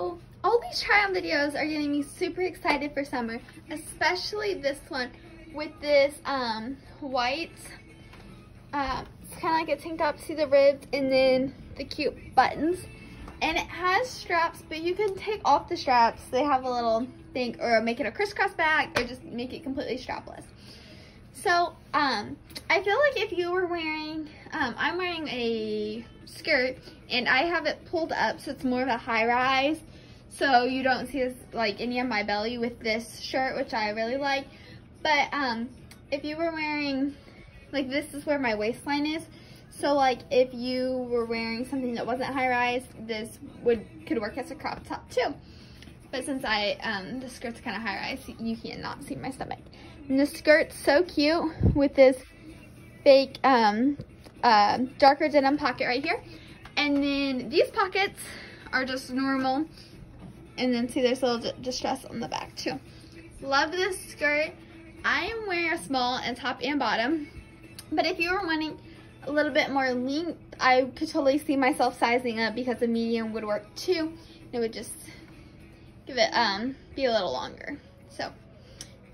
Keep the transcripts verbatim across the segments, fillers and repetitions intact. So all these try-on videos are getting me super excited for summer, especially this one with this um, white, uh, it's kind of like a tank top, see the ribs, and then the cute buttons. And it has straps, but you can take off the straps. They have a little thing, or make it a crisscross bag, or just make it completely strapless. So, um, I feel like if you were wearing, um, I'm wearing a skirt, and I have it pulled up, so it's more of a high-rise, so you don't see this, like, any of my belly with this shirt, which I really like. But, um, if you were wearing, like, this is where my waistline is, so, like, if you were wearing something that wasn't high-rise, this would could work as a crop top, too. But since I, um, the skirt's kind of high-rise, you cannot see my stomach. And the skirt's so cute with this fake, um, uh, darker denim pocket right here. And then these pockets are just normal. And then see, there's a little distress on the back, too. Love this skirt. I am wearing a small and top and bottom. But if you were wanting a little bit more lean, I could totally see myself sizing up because a medium would work, too. It would just give it, um, be a little longer. So,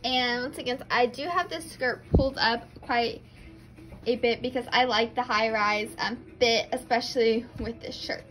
and once again, I do have this skirt pulled up quite a bit because I like the high rise um, fit, especially with this shirt.